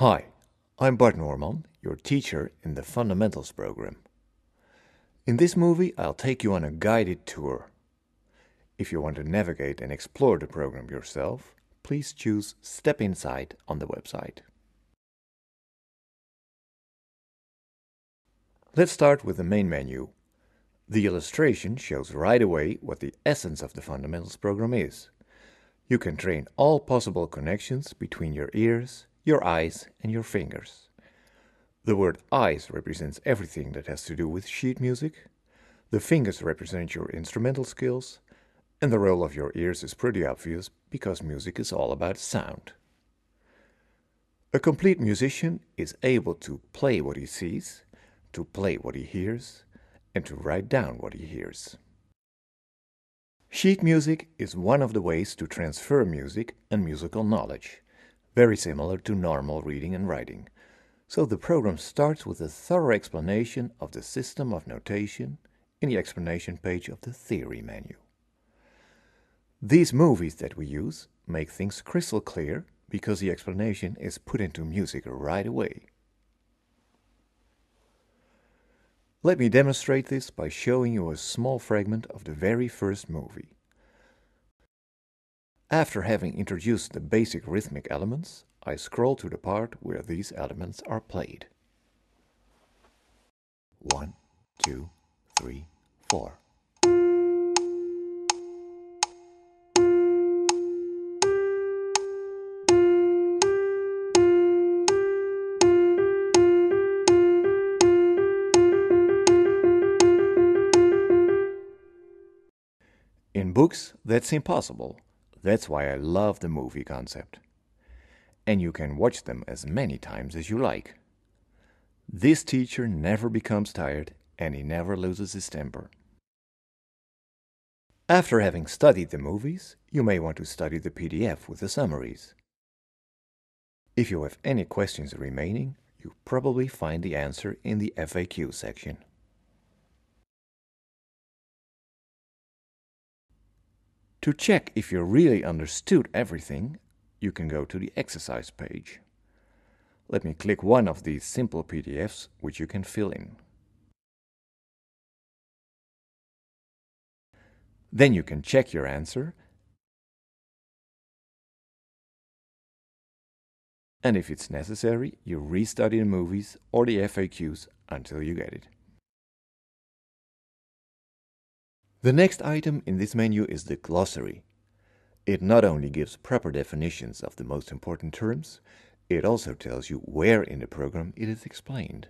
Hi, I'm Bart Noorman, your teacher in the Fundamentals program. In this movie, I'll take you on a guided tour. If you want to navigate and explore the program yourself, please choose Step Inside on the website. Let's start with the main menu. The illustration shows right away what the essence of the Fundamentals program is. You can train all possible connections between your ears, your eyes and your fingers. The word eyes represents everything that has to do with sheet music, the fingers represent your instrumental skills, and the role of your ears is pretty obvious because music is all about sound. A complete musician is able to play what he sees, to play what he hears, and to write down what he hears. Sheet music is one of the ways to transfer music and musical knowledge, very similar to normal reading and writing. So the program starts with a thorough explanation of the system of notation in the explanation page of the theory menu. These movies that we use make things crystal clear because the explanation is put into music right away. Let me demonstrate this by showing you a small fragment of the very first movie. After having introduced the basic rhythmic elements, I scroll to the part where these elements are played. 1, 2, 3, 4. In books, that's impossible. That's why I love the movie concept. And you can watch them as many times as you like. This teacher never becomes tired and he never loses his temper. After having studied the movies, you may want to study the PDF with the summaries. If you have any questions remaining, you probably find the answer in the FAQ section. To check if you really understood everything, you can go to the exercise page. Let me click one of these simple PDFs, which you can fill in. Then you can check your answer, and if it's necessary, you restudy the movies or the FAQs until you get it. The next item in this menu is the glossary. It not only gives proper definitions of the most important terms, it also tells you where in the program it is explained.